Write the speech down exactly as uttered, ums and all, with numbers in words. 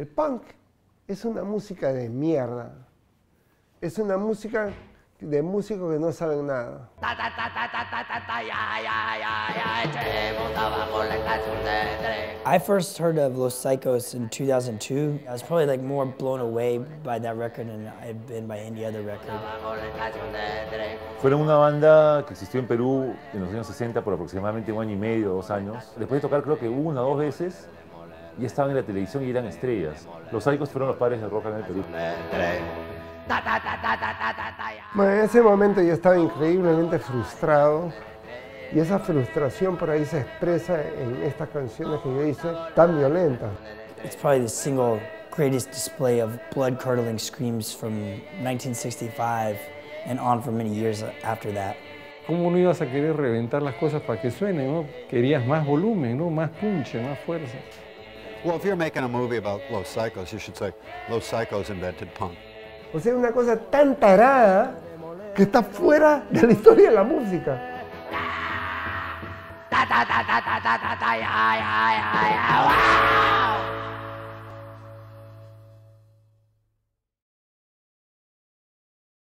El punk es una música de mierda. Es una música de músicos que no saben nada. I first heard of Los Saicos in two thousand two. I was probably like more blown away by that record than I've been by any other record. Fueron una banda que existió en Perú en los años sesenta por aproximadamente un año y medio, dos años. Después de tocar creo que una o dos veces, ya estaban en la televisión y eran estrellas. Los Saicos fueron los padres del rock en el Perú. Bueno, en ese momento yo estaba increíblemente frustrado y esa frustración por ahí se expresa en estas canciones que yo hice tan violentas. It's probably the single greatest display of blood-curdling screams from nineteen sixty-five and on for many years after that. ¿Cómo no ibas a querer reventar las cosas para que suenen, no? Querías más volumen, ¿no? Más punche, más fuerza. Well, if you're making a movie about Los Saicos, you should say Los Saicos invented punk. O sea, una cosa tan tarada que está fuera de la historia de la música.